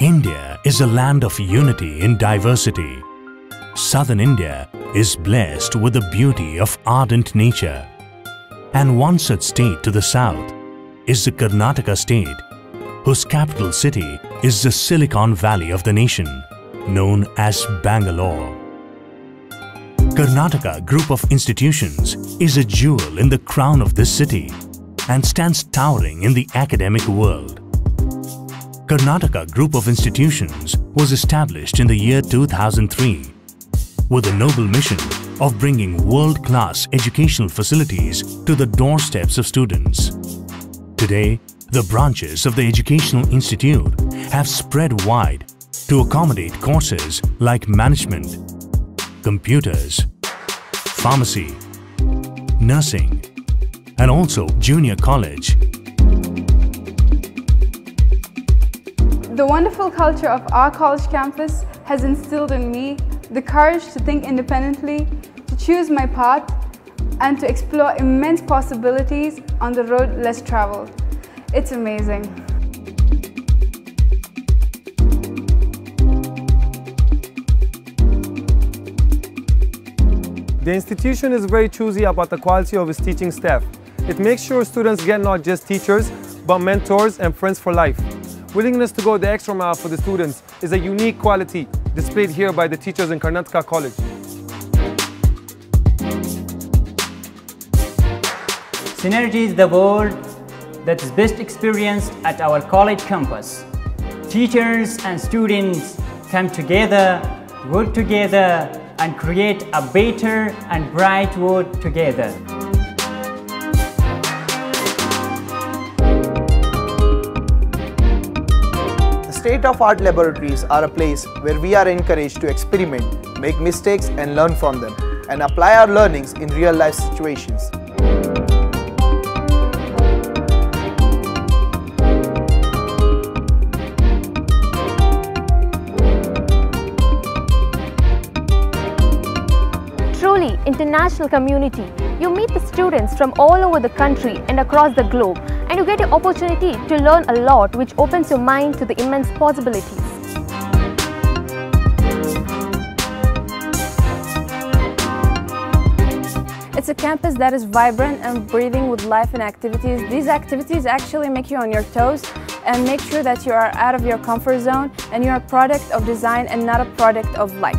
India is a land of unity in diversity. Southern India is blessed with the beauty of ardent nature. And one such state to the south is the Karnataka state, whose capital city is the Silicon Valley of the nation, known as Bangalore. Karnataka Group of Institutions is a jewel in the crown of this city and stands towering in the academic world. Karnataka Group of Institutions was established in the year 2003 with a noble mission of bringing world-class educational facilities to the doorsteps of students. Today, the branches of the Educational Institute have spread wide to accommodate courses like management, computers, pharmacy, nursing, and also junior college. The wonderful culture of our college campus has instilled in me the courage to think independently, to choose my path, and to explore immense possibilities on the road less traveled. It's amazing. The institution is very choosy about the quality of its teaching staff. It makes sure students get not just teachers, but mentors and friends for life. Willingness to go the extra mile for the students is a unique quality displayed here by the teachers in Karnataka College. Synergy is the word that is best experienced at our college campus. Teachers and students come together, work together, and create a better and bright world together. The state-of-the-art laboratories are a place where we are encouraged to experiment, make mistakes and learn from them, and apply our learnings in real-life situations. Truly international community. You meet the students from all over the country and across the globe, and you get the opportunity to learn a lot, which opens your mind to the immense possibilities. It's a campus that is vibrant and breathing with life and activities. These activities actually make you on your toes and make sure that you are out of your comfort zone and you're a product of design and not a product of life.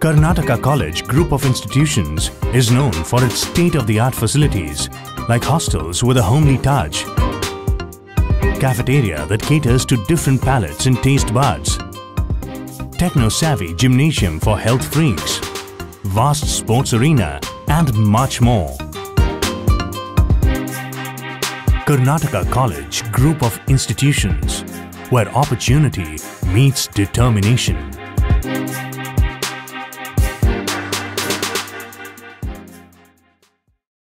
Karnataka College Group of Institutions is known for its state-of-the-art facilities like hostels with a homely touch, cafeteria that caters to different palates and taste buds, techno-savvy gymnasium for health freaks, vast sports arena and much more. Karnataka College Group of Institutions, where opportunity meets determination.